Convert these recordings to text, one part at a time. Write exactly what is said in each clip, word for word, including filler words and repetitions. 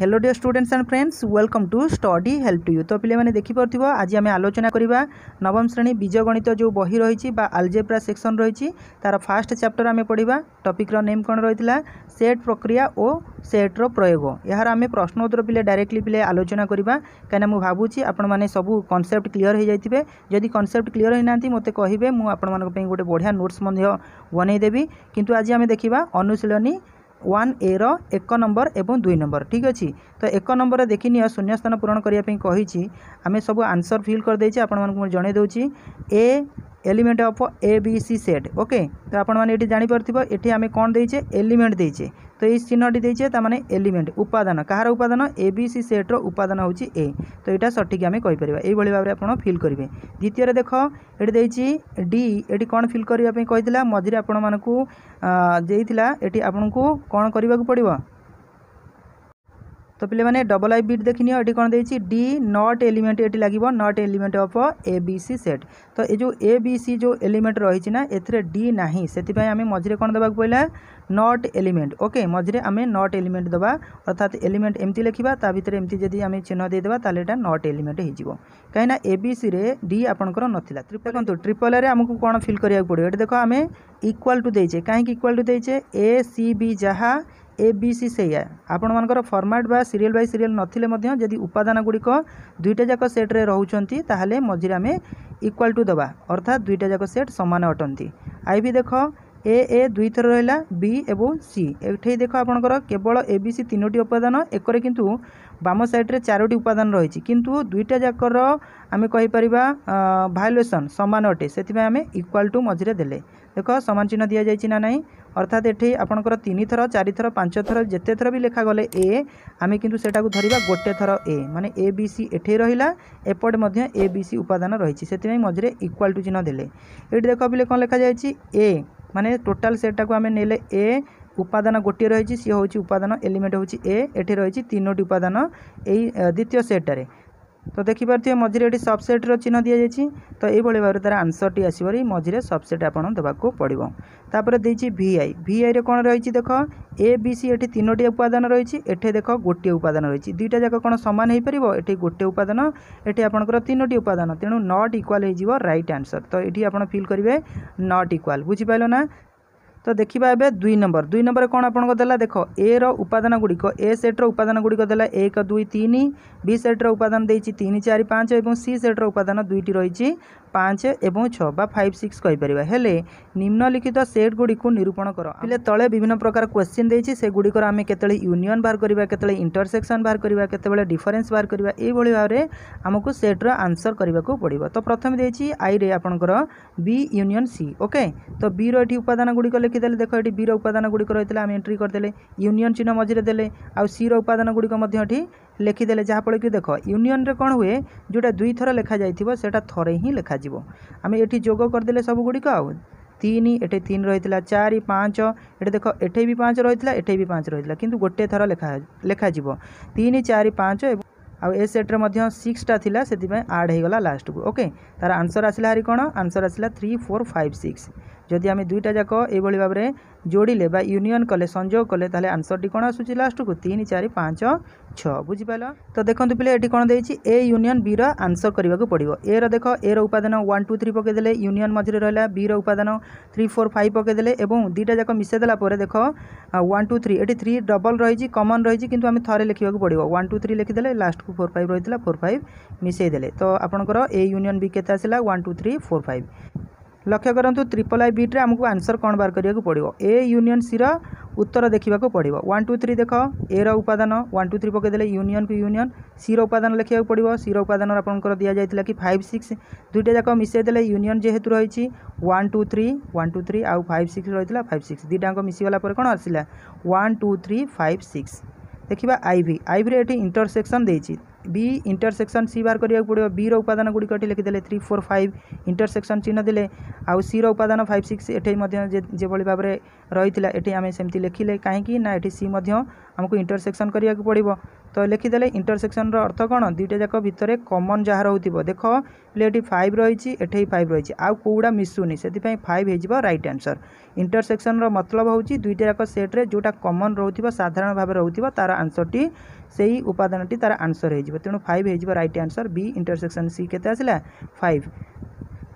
Hello dear students and friends welcome to study help to you. तो पिले माने देखि परथिबो आज आमे आलोचना करिबा नवम श्रेणी बीज गणित जो बही रही अल्जेब्रा सेक्शन रही तार फास्ट चैप्टर आमे पढ़ा। टॉपिक रो नेम कोन रहितला सेट प्रक्रिया और सेट रो प्रयोग। यार आमे प्रश्न उत्तर पिले डायरेक्टली पिले आलोचना करिबा काना मु भाबुची आपण माने सबु कांसेप्ट क्लियर हो जाइतिबे। जदि कांसेप्ट क्लियर होई नांती मते कहिबे, मु आपण मानको पे गोटे बढ़िया नोट्स मध्ये बनै देबी। किंतु आज आमे देखिबा अनुशीलनी वन ए रो एक नंबर एवं दुई नंबर। ठीक अच्छे तो एक नंबर देखनी शून्य स्थान पूरण करने आम सब आंसर फिल करदे आपण जन दूसरी ए element of A B C set. Okay तो आपण मैंने जापर ये आम कौन देचे एलिमेंट देचे तो ये चिन्हटी देचे तार माने एलिमेंट उपादान कहार उपादान ए बी सी सेट्र उपादान हूँ ए तो यहाँ सठिक आम कहीपर ये भाव में आपड़ फिल करेंगे। द्वितीय देख ये देती डी ये कौन फिल करने कही मझे आपण मानक ये आपण को कौन करने को पड़ो तो पिले माने डबल आई बीट देखनी ये कौन देती डी नॉट एलिमेंट ये लगे not element of A B C set. तो ये जो ए बी सी जो एलिमेंट रही ना एथरे डी नाही से आम मझे कौन दबाक पड़ा नॉट एलिमेंट। ओके मझे आम नॉट एलिमेंट दबा अर्थात एलिमेंट एमती लिखा ता भर एमती जब आम चिन्ह देदेव ताले एटा नॉट एलिमेंट हो कहीं ए बी सी रे डी आपणकर नथिला। देखो ट्रिपल ए रे आमको कौन फिल करने को पड़ो ये देख आम इक्वाल टू देचे कहीं इक्वाल टू देचे ए सी बी जहाँ ए बी सी से आपण मानकर फॉर्मेट बा सीरियल बाय सीरियल नथिले जदि उपादान गुड़िक दुईटा जाक सेट्रे रोचंती ताहले मझिरे आम इक्वाल टू दबा अर्थात दुईटा जाक सेट सामान अटंती। आई भी देख ए ए दुई थर रहा बी एवं सी एठे देख आपणकर केवल ए बी सी तीनोटी उपादान एक किंतु बाम साइड्रे चारोटी उपादान रही किंतु दुईटा जाकर आम कहीपर भाइलेसन सामान अटे से आम इक्वाल टू मझे देले। देख सामान चिन्ह दि जाए ना नहीं अर्थात ये आपणकर तीन थर चार थर पांच थर जिते थर भी लिखा गले ए आम किंतु सेटा को धरिबा गोटे थर ए माने ए बी सी एठे रहिला एपट मध्य ए बी सी उपादान रही से मझे इक्वाल टू चिन्ह देले। ये देख बोले कौन लिखा जाए ए माने टोटाल सेटा को आम नेले ए उपादान गोटे रही सी हूँ उपादान एलिमेंट हूँ ए एठे रही तीनोटी उपादान यही द्वितीय सेट्रे। तो देखिपे मझे ये सबसेट्र चिन्ह दि जाए तो ये भाव तार आंसर टी आस मझे सबसेट आपन देवाक पड़ो। तापर देछि भि आई भि आई रे कौन रही देख ए बी सी एठी तीनोटी उपादान रही एठे देख गोटे उपादान रही दुईटा जाक कौन सामान हो पार ये गोटे उपादान ये आपंकर तीनोटी उपादान तेणु नॉट इक्वल हो राइट आंसर। तो ये आप फिल करेंगे नॉट इक्वल बुझिपाल ना। तो देखा एवं दुई नंबर दुई नंबर कौन आपको देला देख ए रो उपादान गुड़िक ए सेट्र उपादान गुड़िक देला एक दुई तीन बी सेट्र उपादान देती तीन चार पाँच और सी सेट्र उपादान दुईटी रही पाँच एवं छः बा फाइव सिक्स कहीपर हेले निम्नलिखित सेट गुड़िक निरूपण कर पे तले विभिन्न प्रकार क्वेश्चन देती से गुड़िकर आम केतले यूनियन बाहर करवा केतले इंटरसेक्शन बाहर करवा केतले डिफरेन्स बाहर करवा यही भाव में आमको सेट्र आंसर करने को पड़ो। तो प्रथम देती आई रे आपणकर बी यूनियन सी। ओके तो बी रो उपादान गुड़िक लिखिदेले देख ये बी रो उपादान गुड़िक रही है आम एंट्री करदे यूनियन चिन्ह मझे देले आ सी रो उपादान गुड़िक लिखिदेले जहाँफल कि देख यूनियन रे कौन हुए जोटा दुई थर लिखा जाइथिबो सेटा थरे ही लिखा जाइबो आम एठी जोग करदेले सब गुड़िक आउ तीन एठे तीन रही चार पाँच ये देख एठे भी पाँच रही एठे भी पाँच रही कि गोटे थर लिखा लिखा तीन चार पाँच आउ ए सेट्रे सिक्सटा थिला से आड होगा लास्ट को। ओके तार आंसर आसला हरी कौन आंसर आसला थ्री फोर फाइव सिक्स। जदि आम दुईटा जाक यही भाव में जोड़े बा यूनियन कले संयोग कले ताले आंसर टी कौन आसूसी लास्ट को तीन चार पाँच छः बुझिपाल। तो देखो पे ये कौन देती ए यूनियन बी रो आंसर करने को पड़ो ए रो देख ए रो उपादान वन टू थ्री पकईदे यूनियन मझे रहा बी रो उपादान थ्री फोर फाइव पकईदे और दुईटा जाक मिसेदेलापर देख वन टू थ्री ये थ्री डबल रही कमन रही कि आम थे लिखा पड़ो वन टू थ्री लिखिदेले लास्ट को फोर फाइव रही फोर फाइव मिसेदेले। तो आपंकर ए यूनियन बी केत आसा one two three four five लक्ष्य करूँ ट्रिपल आई बीट्रे आमको आंसर कौन बाहर करने को पड़ो ए यूनियन सी रो उत्तर देखा पड़ो वन टू थ्री देख ए रो उपादान वन टू थ्री पकईदे यूनियन को यूनियन सी रो उपादान लिखा पड़ो सी रो उपादान आपंकर दि जाता कि फाइव सिक्स दुईटा जाक मिसेदेले यूनियन जेहेतु रही one two three one two three आउ फाइव सिक्स रही फाइव सिक्स दुईटाक मिसगला कौन आसा one two three five six. देखा आई भी आई भी इंटरसेक्शन देती बी इंटरसेक्शन सी बार करिया पड़ो बी रो उपादान गुड़ी कटि लिखिदेले थ्री फोर फाइव इंटरसेक्शन चिन्ह देले आउ सी रो उपादान फाइव सिक्स एठे मध्य जे भली भाव में रहीथिला एठे आमे सेमती लिखिले काहेकि ना एठे सी मध्य हमको इंटरसेक्शन करिया पड़ो तो लिखिदेले इंटरसेक्शन रो अर्थ कोन दुटा जाक भितर कॉमन जहा रहउथिबो देख ले एठी फाइव रही एठे फाइव रही आउ कोड़ा मिसुनी सेथिपई फाइव हेजिबो राइट आंसर। इंटरसेक्शन रो मतलब होउची दुटा जाक सेट रे जोटा कॉमन रहउथिबो साधारण भाबे रहउथिबो तार आंसर टी सेही उपादान टी तार आंसर हेजिबो तेनु फाइव हेजिबो right answer. B intersection C केते आसिला फाइव।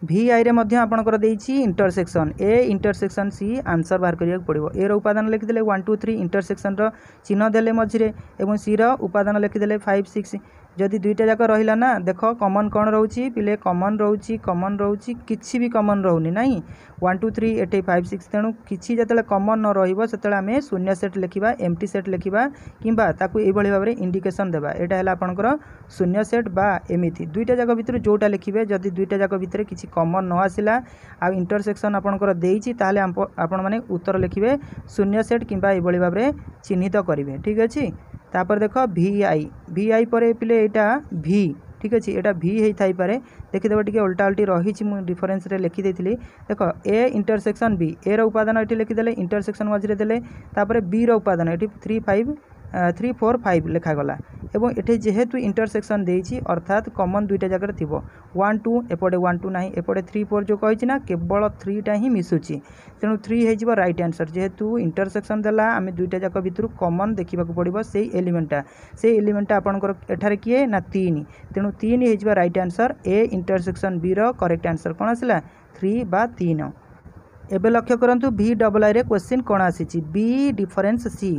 भि आई रे मध्य आपणकर देछि intersection A intersection C answer बाहर करिया पड़ो ए रो उपादान लिखिदेले वन टू थ्री इंटरसेक्शन रो चिन्ह देले मझिरे एवं सी रो उपादान लिखिदेले फाइव सिक्स जदि दुईटा जाक रहिला ना देख कॉमन कौन रोचे पिले कॉमन रोचे कॉमन रोचे किसी भी कॉमन रोनी नाई one two three eight five six तेणु किसी जतले कॉमन न रहिबो सेतले आमे शून्य सेट लिखा एम्प्टी सेट लिखा किंबा ताकु एई भली भाबरे इंडिकेशन देबा एटा हला आपनकर शून्य सेट बा एमिति दुईटा जाक भितर जोटा लिखिबे जदि दुईटा जाक भितर किसी कॉमन न आसिला आ इंटरसेक्शन आपनकर देइछि ताले आपण माने उत्तर लिखिबे शून्य सेट किंबा एई भली भाबरे चिन्हित करिवे। ठीक अछि तापर देख भि आई भि आई पर पिले यहाँ भि ठीक अच्छे यहाँ भि होता है देखीदेव टी उल्टा उल्टी रही डिफरेन्स लिखिदे देख ए इंटरसेक्शन बी ए रो उपादान ये लिखिदेले इंटरसेक्शन मझे देपर बी रो उपादान ये three five three four five लिखागला एवं ये जेहेतु इंटरसेक्शन देछि अर्थात कॉमन दुईटा जगह थी वन टू एपटे वन टू ना एपटे थ्री फोर जो कही ना केवल थ्री टा ही मिसुची तेणु थ्री हो राइट आंसर जेहेतु इंटरसेक्शन देला आम दुईटा जाक भितर कॉमन देखा पड़ो से एलिमेंटा से एलिमेंटा आपंकर एठार किए ना तीन तेणु तीन हो right answer. A intersection B रो करेक्ट आंसर कौन आसला थ्री बा तीन। एबे लक्ष्य करूँ भि डबल आई रे क्वेश्चन कौन आसी बी डिफरेन्स सी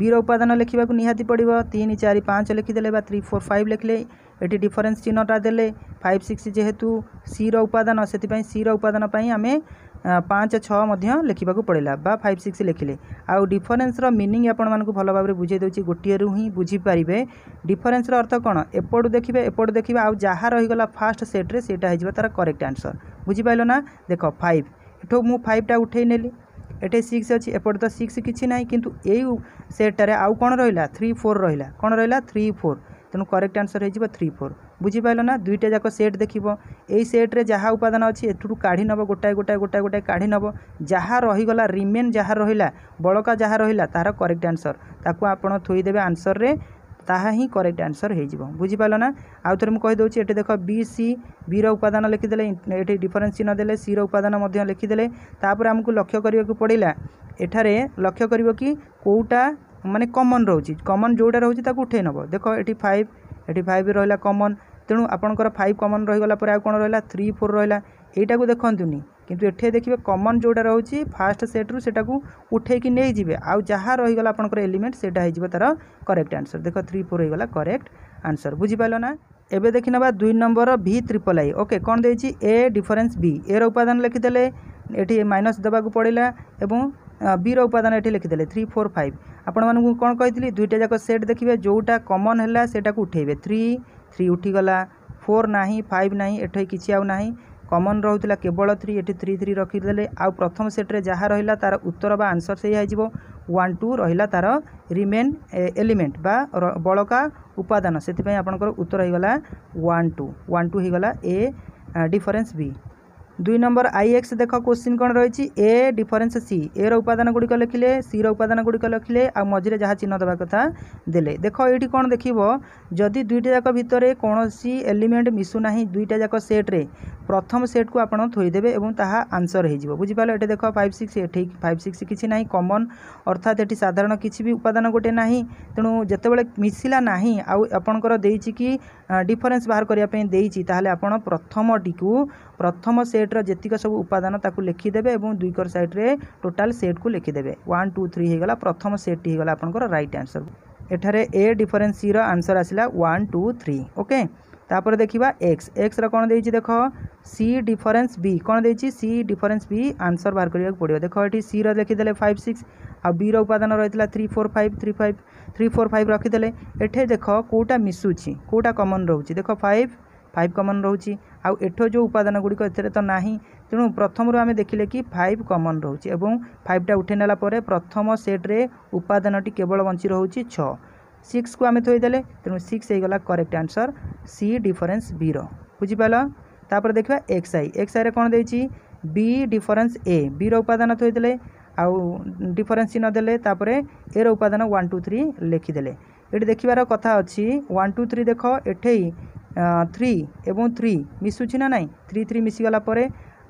बी रो उपादान लिखा निहाती पड़ो तीन चार पाँच लिखिदेले बा थ्री फोर फाइव लिखले ये डिफरेन्स चिन्हटा देले फाइव सिक्स जेहेतु सी रो उपादान से सी रो उपादान आमें पाँच छः मध्य लिखा पड़ेगा बा फाइव सिक्स लिखिले आउ डिफरेन्स रो मीनिंग आपण मानकु भल भाव में बुझे देउची गोटे रु ही बुझीपारे डिफरेन्स रो अर्थ कौन एपटू देखिए एपटू देखिए आउ जहा रहीगला फास्ट सेट्रे सेटा हो तार करेक्ट आंसर बुझीपाल ना देख फाइव एठो मु फाइवटा उठे नेली एटे सिक्स अच्छी एपटे तो सिक्स किसी ना किंतु यू सेटार आउ कौन रहा थ्री फोर रहा कौन रहा थ्री फोर तेणु करेक्ट आंसर हो थ्री फोर बुझीपाल ना दुईटा जाक सेट देखिब यही सेट्रे जहाँ उपादान अच्छी एठू काढ़ी नब गोटाए गोटाए गोटाए गोटाए काढ़ी नब जहाँ रहीगला रिमेन जहाँ रहा बड़का जहाँ रहा तार करेक्ट आंसर ताकू आपड़ थोईदेवे आंसर रे ताहा ही करेक्ट आंसर हो बुझीपाल ना आउ थे मुझे ये देख बी सी बी रो उपादान लिखिदेले ये डिफरेन्स चिन्ह देले सी रो उपादान लिखिदेले तापर आमको लक्ष्य करने पड़ा एठारे लक्ष्य कर कि कोटा माने कॉमन रोचे कॉमन जोटा रोचे ताकू उठे नब देख ये फाइव ये फाइव रहा कॉमन तेणु आपणकर फाइव कॉमन रहीगला पर आउ कौन रहा थ्री फोर रहा यू देखनी किंतु एठे देखिए कॉमन जोटा रोचे फास्ट सेट्रु सेटा को उठेकी नहीं जाए आउ जहाँ रहीगला आपंकर एलिमेंट सेटा हो तार करेक्ट आंसर देख थ्री फोर होगा करेक्ट आंसर बुझीपाल ना। एबे देखी ना दुई नंबर भि ट्रिपल आई ओके कौन देछि ए डिफरेन्स बी ए रो उपादान लिखिदेले ये माइनस देवाक पड़ा एवं बी रो उपादान ये लिखिदेले थ्री फोर फाइव आपण मानू कौन कही दुईटा जाक सेट देखिए जोटा कॉमन है सेटा को उठेबे थ्री थ्री उठीगला फोर ना फाइव ना एठे किसी आउ ना कॉमन रोला केवल थ्री ये थ्री थ्री रखीदेले आउ प्रथम सेट्रे जहाँ रहा तार उत्तर बा आंसर से वन टू रहा तार रिमेन एलिमेंट बा बड़का उपादान से आपंकर उत्तर होगा वन टू वन टू होगा ए डिफरेन्स बी। दुई नंबर आई एक्स देख क्वेश्चन कौन रही ए डिफरेन्स सी ए रो उपादान गुड़िक लिखिले सी रो उपादान गुड़िक लिखिले आ मझे जहाँ चिन्ह देवा कथा देले देख ये कौन देखिबो जदि दुईटा जाक भितर कौन सी एलिमेंट मिसुना दुईटा जाक सेट्रे प्रथम सेट को आपन थोईदेवे और ताहा आंसर हो बुझीपाल ये देख फाइव सिक्स एठे फाइव सिक्स किसी ना कॉमन अर्थात ये साधारण किसी भी उपादान गोटे ना तेणु जितेबाला मिसिला ना आउ आपणकर देछि कि डिफरेन्स बाहर करने देछि ताहले आपन प्रथम टी को प्रथम सेट जेतिक सब उपादान ताकू लिखिदेवे और दुईकर सैड्रे टोटाल सेट को लिखिदेवे वन टू थ्री होगा प्रथम सेट टी होगा आपंकर राइट आंसर। एठारे ए डिफरेन्स सी रो आंसर आसला वन टू थ्री ओके तापर देखा एक्स एक्स रो कौन दे देख सी डिफरेन्स बी कौन दे सी डिफरेन्स बी आंसर बाहर करने पड़ो देख ये सी रो लिखिदेले फाइव सिक्स आ बी रो उपादान रही three four five three five three four five रखीदेले एठे देख कौटा मिसुची कौटा कमन रोचे देख फाइव फाइव कॉमन रोची आउ एठो जो उपादान गुड़िक एथेरे तो ना तेणु प्रथम आम देखिले कि फाइव कॉमन रोचे और फाइवटा उठे नाला प्रथम सेट्रे उपादान केवल बंची रोचे छ सिक्स को आम थोदेले तेणु सिक्स होगा correct answer C difference B रुझिपाल। तापर देखा एक्स आई एक्स आई कौन देती बी डिफरेन्स ए बी उपादान थोदेले आउ डिफरेन्स नदेले ए उपादान वन टू थ्री लिखिदेले ये देखार कथा अच्छी वन टू थ्री देख एठे थ्री एवं थ्री मिसुची ना नाई थ्री थ्री मिसीगला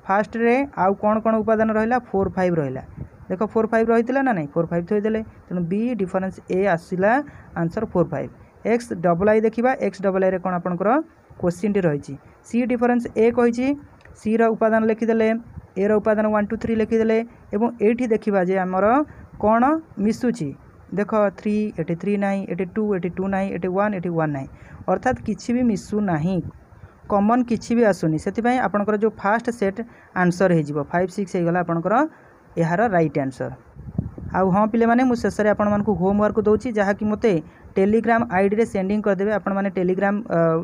फास्ट रे आउ कौन कौन उपादान रहा फोर फाइव रहा देख फोर फाइव रही ना नहीं फोर फाइव थोदेले तेणु बी डिफरेन्स ए आसला answer four five. X double I देखा एक्स डबल आई कौन आपंकर क्वेश्चन टी रही सी डिफरेन्स ए कही सी उपादान लिखिदेले ए उपादान वन टू थ्री लिखिदेले ये देखा जे आमर कौन मिसुची देख थ्री एटी थ्री नाई एटी टू एटी टू नाई एटी वन एटी वन नाई अर्थात किसी भी मिसू ना कमन किसी भी आसुनी से आपंकर जो फास्ट सेट आंसर हो फाइव सिक्स होगा आपंकर यार राइट आंसर। आउ हाँ पिले माने मु शेष को होमवर्क दौची जहाँकि मत टेलीग्राम आईडी रे सेंडिंग करदे आपण माने टेलीग्राम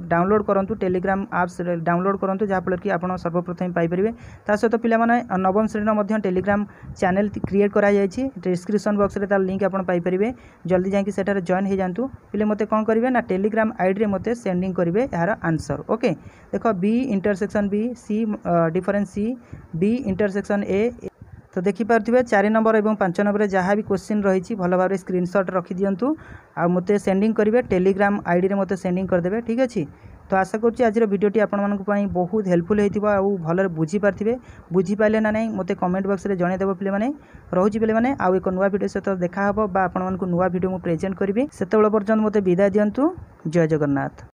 डाउनलोड करूँ टेलीग्राम एप्स डाउनलोड करूँ जहाँफल कि आप सर्वप्रथम पाइपे ता सहित तो पिला माने नवम श्रेणी टेलीग्राम चैनल क्रिएट कराई डिस्क्रिप्शन बॉक्स रे तार लिंक आपण पाइपे जल्दी जाकि सेठार जॉइन हो जातु पिले मते कौन करेंगे ना टेलीग्राम आईडी रे मते सेंडिंग करेंगे यार आंसर। ओके देख B intersection B C difference C B intersection A तो देखिपे चार नंबर और पांच नंबर जहाँ भी क्वेश्चन रही भल भाव स्क्रीनशॉट रखी दिंतु आ मते सेंडिंग करेंगे टेलीग्राम आईडी रे मते सेंडिंग करदे ठीक अच्छे। तो आशा करुँच आज भिडियोटी आपंपाई बहुत हेल्पफुल होल बुझीपारे बुझीपारे ना नहीं मते कमेंट बॉक्स रे जनईदेव पे मैंने रोचे पे मैंने आउ एक नुआ भिडियो सहित देखा बा आपण नुआ भिडियो प्रेजेंट करी से पर्यटन मते विदा दिंतु। जय जगन्नाथ।